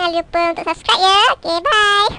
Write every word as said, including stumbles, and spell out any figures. jangan lupa untuk subscribe ya. Okay, bye.